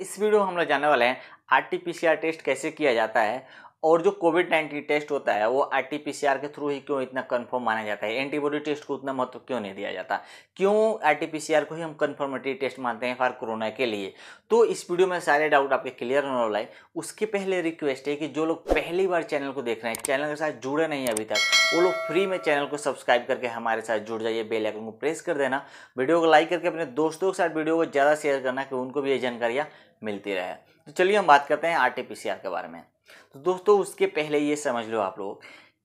इस वीडियो में हम लोग जानने वाले हैं आरटीपीसीआर टेस्ट कैसे किया जाता है और जो कोविड-19 टेस्ट होता है वो आरटीपीसीआर के थ्रू ही क्यों इतना कंफर्म माना जाता है, एंटीबॉडी टेस्ट को उतना महत्व क्यों नहीं दिया जाता, क्यों आरटीपीसीआर को ही हम कन्फर्मेटरी टेस्ट मानते हैं फॉर कोरोना के लिए। तो इस वीडियो में सारे डाउट आपके क्लियर होने वाला है। उसके पहले रिक्वेस्ट है कि जो लोग पहली बार चैनल को देख रहे हैं, चैनल के साथ जुड़े नहीं अभी तक, वो लोग फ्री में चैनल को सब्सक्राइब करके हमारे साथ जुड़ जाइए, बेल आइकन को प्रेस कर देना, वीडियो को लाइक करके अपने दोस्तों के साथ वीडियो को ज़्यादा शेयर करना कि उनको भी ये जानकारियाँ मिलती रहे। तो चलिए हम बात करते हैं आरटीपीसीआर के बारे में। तो दोस्तों उसके पहले ये समझ लो आप लोग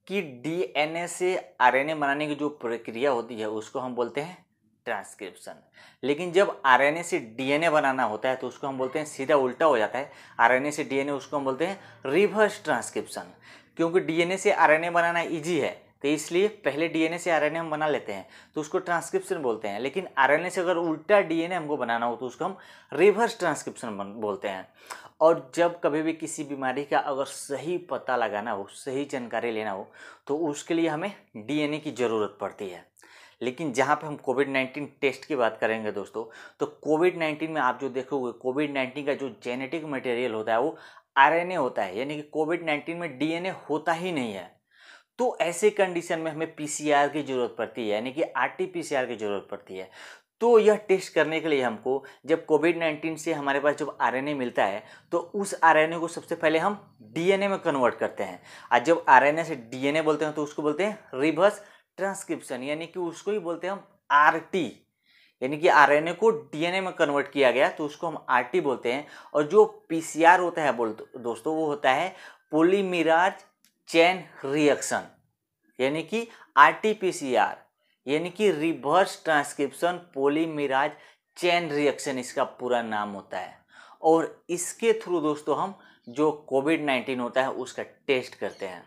कि डीएनए से आरएनए बनाने की जो प्रक्रिया होती है उसको हम बोलते हैं ट्रांसक्रिप्शन। लेकिन जब आरएनए से डीएनए बनाना होता है तो उसको हम बोलते हैं, सीधा उल्टा हो जाता है, आरएनए से डीएनए, उसको हम बोलते हैं रिवर्स ट्रांसक्रिप्शन। क्योंकि डीएनए से आरएनए बनाना ईजी है तो इसलिए पहले डीएनए से आरएनए हम बना लेते हैं तो उसको ट्रांसक्रिप्शन बोलते हैं। लेकिन आरएनए से अगर उल्टा डीएनए हमको बनाना हो तो उसको हम रिवर्स ट्रांसक्रिप्शन बोलते हैं। और जब कभी भी किसी बीमारी का अगर सही पता लगाना हो, सही जानकारी लेना हो तो उसके लिए हमें डीएनए की ज़रूरत पड़ती है। लेकिन जहाँ पे हम कोविड-19 टेस्ट की बात करेंगे दोस्तों, तो कोविड-19 में आप जो देखोगे कोविड-19 का जो जेनेटिक मटेरियल होता है वो आरएनए होता है, यानी कि कोविड-19 में डीएनए होता ही नहीं है। तो ऐसे कंडीशन में हमें पीसीआर की ज़रूरत पड़ती है, यानी कि आरटीपीसीआर की ज़रूरत पड़ती है। तो यह टेस्ट करने के लिए हमको जब कोविड-19 से हमारे पास जब आरएनए मिलता है तो उस आरएनए को सबसे पहले हम डीएनए में कन्वर्ट करते हैं। और जब आरएनए से डीएनए बोलते हैं तो उसको बोलते हैं रिवर्स ट्रांसक्रिप्शन, यानी कि उसको ही बोलते हैं हम आरटी, यानी कि आरएनए को डीएनए में कन्वर्ट किया गया तो उसको हम आरटी बोलते हैं। और जो पीसीआर होता है दोस्तों वो होता है पॉलीमराइज चेन रिएक्शन, यानी कि आरटीपीसीआर, यानी कि reverse transcription polymerase chain reaction इसका पूरा नाम होता है। और इसके थ्रू दोस्तों हम जो कोविड-19 होता है उसका टेस्ट करते हैं।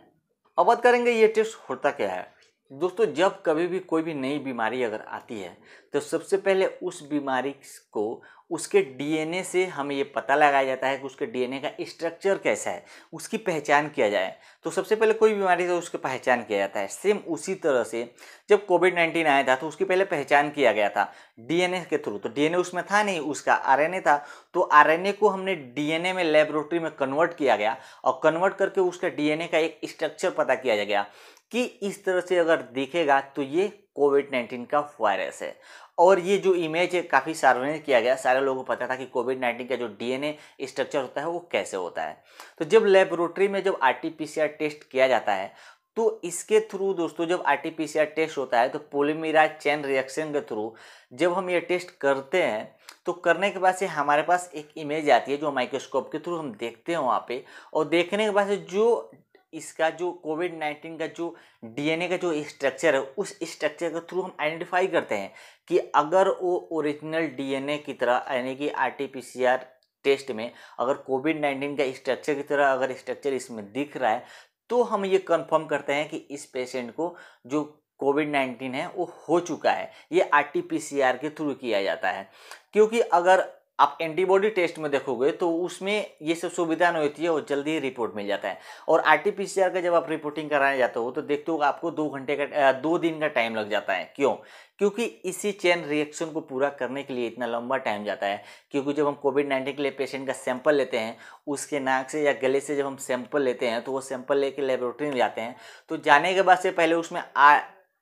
अब बात करेंगे ये टेस्ट होता क्या है। दोस्तों जब कभी भी कोई भी नई बीमारी अगर आती है तो सबसे पहले उस बीमारी को उसके डीएनए से हमें ये पता लगाया जाता है कि उसके डीएनए का स्ट्रक्चर कैसा है, उसकी पहचान किया जाए। तो सबसे पहले कोई बीमारी तो उसकी पहचान किया जाता है। सेम उसी तरह से जब कोविड-19 आया था तो उसकी पहले पहचान किया गया था डीएनए के थ्रू। तो डीएनए उसमें था नहीं, उसका आरएनए था। तो आरएनए को हमने डीएनए में लेबोरेटरी में कन्वर्ट किया गया और कन्वर्ट करके उसका डीएनए का एक स्ट्रक्चर पता किया गया कि इस तरह से अगर दिखेगा तो ये कोविड-19 का वायरस है। और ये जो इमेज है काफ़ी सार्वजनिक किया गया, सारे लोगों को पता था कि कोविड-19 का जो डीएनए स्ट्रक्चर होता है वो कैसे होता है। तो जब लेबोरेटरी में जब आरटीपीसीआर टेस्ट किया जाता है तो इसके थ्रू दोस्तों जब आरटीपीसीआर टेस्ट होता है तो पॉलीमराइज चेन रिएक्शन के थ्रू जब हम ये टेस्ट करते हैं तो करने के बाद से हमारे पास एक इमेज आती है जो माइक्रोस्कोप के थ्रू हम देखते हैं वहाँ पे। और देखने के बाद से जो इसका जो कोविड-19 का जो डीएनए का जो स्ट्रक्चर है उस स्ट्रक्चर के थ्रू हम आइडेंटिफाई करते हैं कि अगर वो ओरिजिनल डीएनए की तरह, यानी कि आरटीपीसीआर टेस्ट में अगर कोविड-19 का स्ट्रक्चर की तरह अगर स्ट्रक्चर इसमें दिख रहा है तो हम ये कंफर्म करते हैं कि इस पेशेंट को जो कोविड-19 है वो हो चुका है। ये आरटीपीसीआर के थ्रू किया जाता है। क्योंकि अगर आप एंटीबॉडी टेस्ट में देखोगे तो उसमें ये सब सुविधा नहीं होती है और जल्दी ही रिपोर्ट मिल जाता है। और आरटीपीसीआर का जब आप रिपोर्टिंग कराने जाते हो तो देखते हो आपको 2 दिन का टाइम लग जाता है। क्यों? क्योंकि इसी चेन रिएक्शन को पूरा करने के लिए इतना लंबा टाइम जाता है। क्योंकि जब हम कोविड-19 के लिए पेशेंट का सैंपल लेते हैं, उसके नाक से या गले से जब हम सैंपल लेते हैं तो वो सैंपल लेके लेबोरेटरी में जाते हैं। तो जाने के बाद से पहले उसमें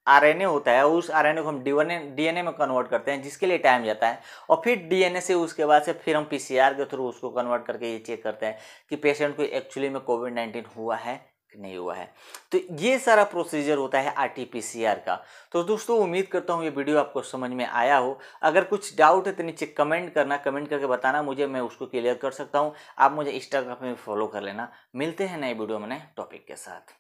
आरएनए होता है, उस आरएनए को हम डीएनए में कन्वर्ट करते हैं जिसके लिए टाइम जाता है। और फिर डीएनए से उसके बाद से फिर हम पीसीआर के थ्रू उसको कन्वर्ट करके ये चेक करते हैं कि पेशेंट को एक्चुअली में कोविड-19 हुआ है कि नहीं हुआ है। तो ये सारा प्रोसीजर होता है आरटीपीसीआर का। तो दोस्तों उम्मीद करता हूँ ये वीडियो आपको समझ में आया हो। अगर कुछ डाउट है तो नीचे कमेंट करना, कमेंट करके बताना मुझे, मैं उसको क्लियर कर सकता हूँ। आप मुझे इंस्टाग्राम पर फॉलो कर लेना। मिलते हैं नए वीडियो में नए टॉपिक के साथ।